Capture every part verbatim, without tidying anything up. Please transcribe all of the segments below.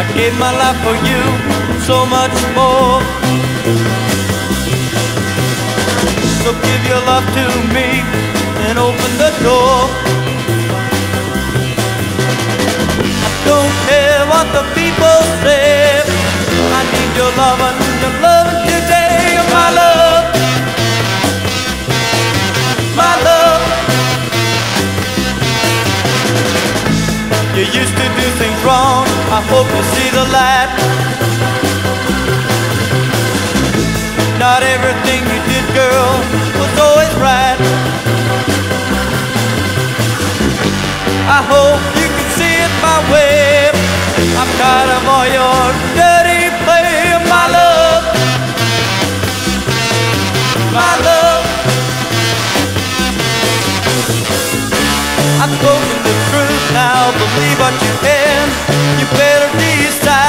I gave my life for you, so much more. So give your love to me and open the door. I don't care what the people say, I need your love and your love today. My love, my love. You used to do things wrong, I hope you see the light. Not everything you did, girl, was always right. I hope you can see it my way. I'm tired of all your dirty play. My love, my love. I've spoken the truth now, believe what you can. You better decide.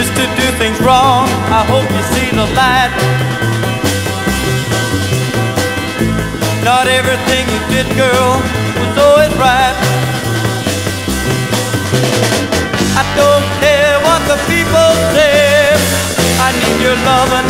Used to do things wrong, I hope you see the light. Not everything you did, girl, was always right. I don't care what the people say, I need your love and